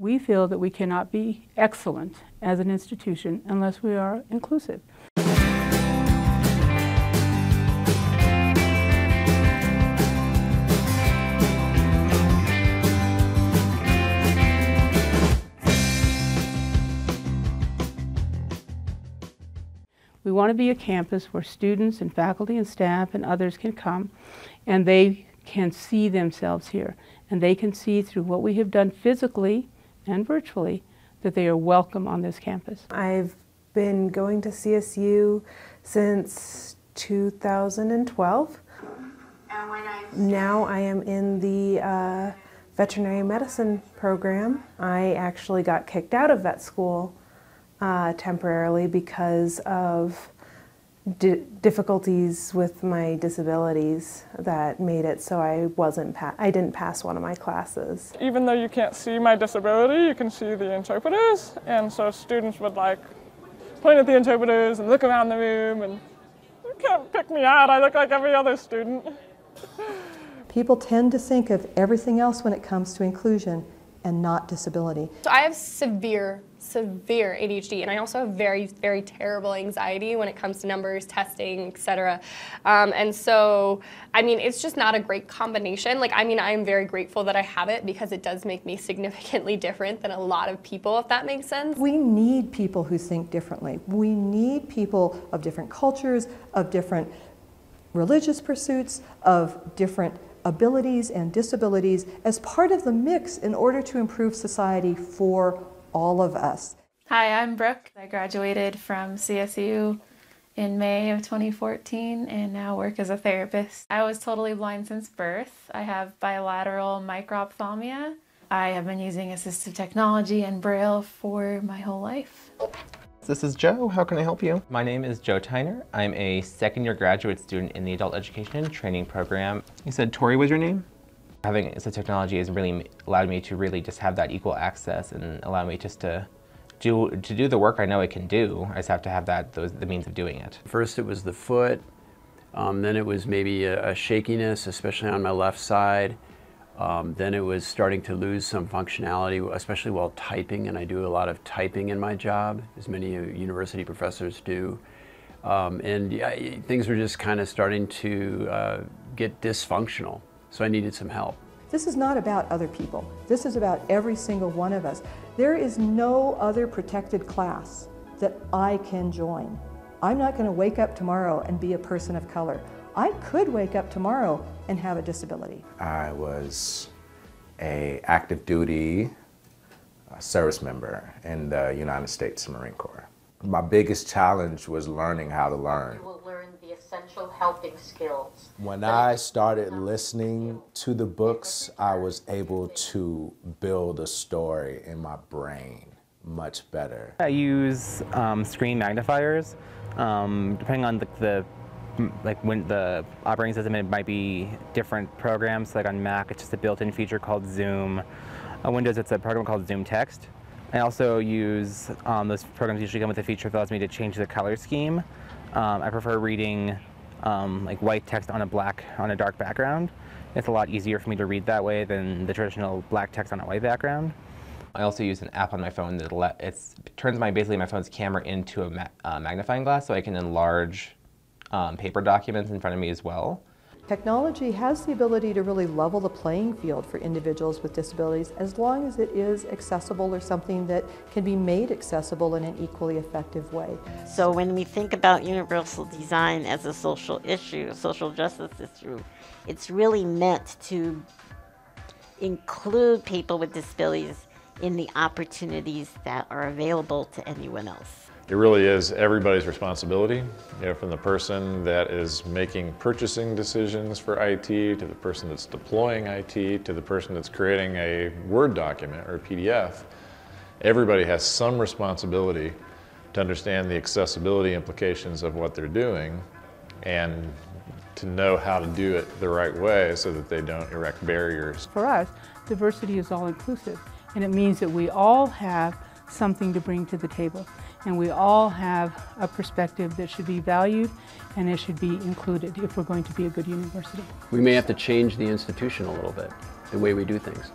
We feel that we cannot be excellent as an institution unless we are inclusive. We want to be a campus where students and faculty and staff and others can come and they can see themselves here, and they can see through what we have done physically and virtually that they are welcome on this campus. I've been going to CSU since 2012. Now I am in the veterinary medicine program. I actually got kicked out of vet school temporarily because of difficulties with my disabilities that made it so I didn't pass one of my classes. Even though you can't see my disability, you can see the interpreters, and so students would like point at the interpreters and look around the room, and you can't pick me out, I look like every other student. People tend to think of everything else when it comes to inclusion and not disability. So I have severe ADHD, and I also have very, very terrible anxiety when it comes to numbers, testing, etc. And so, I mean, it's just not a great combination. Like, I mean, I'm very grateful that I have it because it does make me significantly different than a lot of people, if that makes sense. We need people who think differently. We need people of different cultures, of different religious pursuits, of different abilities and disabilities as part of the mix in order to improve society for all of us. Hi, I'm Brooke. I graduated from CSU in May of 2014 and now work as a therapist. I was totally blind since birth. I have bilateral microphthalmia. I have been using assistive technology and Braille for my whole life. This is Joe. How can I help you? My name is Joe Tyner. I'm a second-year graduate student in the Adult Education Training Program. You said Tori was your name? Having assistive technology has really allowed me to really just have that equal access and allow me just to do the work I know I can do. I just have to have the means of doing it. First it was the foot, then it was maybe a shakiness, especially on my left side. Then it was starting to lose some functionality, especially while typing, and I do a lot of typing in my job, as many university professors do. Things were just kind of starting to get dysfunctional, so I needed some help. This is not about other people. This is about every single one of us. There is no other protected class that I can join. I'm not going to wake up tomorrow and be a person of color. I could wake up tomorrow and have a disability. I was an active duty service member in the United States Marine Corps. My biggest challenge was learning how to learn. You will learn the essential helping skills. When I started listening to the books, I was able to build a story in my brain much better. I use screen magnifiers, depending on like when the operating system, it might be different programs. Like on Mac, it's just a built-in feature called Zoom. On Windows, it's a program called ZoomText. I also use, those programs usually come with a feature that allows me to change the color scheme. I prefer reading like white text on a dark background. It's a lot easier for me to read that way than the traditional black text on a white background. I also use an app on my phone that turns basically my phone's camera into a magnifying glass, so I can enlarge paper documents in front of me as well. Technology has the ability to really level the playing field for individuals with disabilities as long as it is accessible or something that can be made accessible in an equally effective way. So when we think about universal design as a social issue, a social justice issue, it's really meant to include people with disabilities in the opportunities that are available to anyone else. It really is everybody's responsibility, you know, from the person that is making purchasing decisions for IT, to the person that's deploying IT, to the person that's creating a Word document or a PDF. Everybody has some responsibility to understand the accessibility implications of what they're doing and to know how to do it the right way so that they don't erect barriers. For us, diversity is all inclusive, and it means that we all have something to bring to the table, and we all have a perspective that should be valued and it should be included if we're going to be a good university. We may have to change the institution a little bit, the way we do things.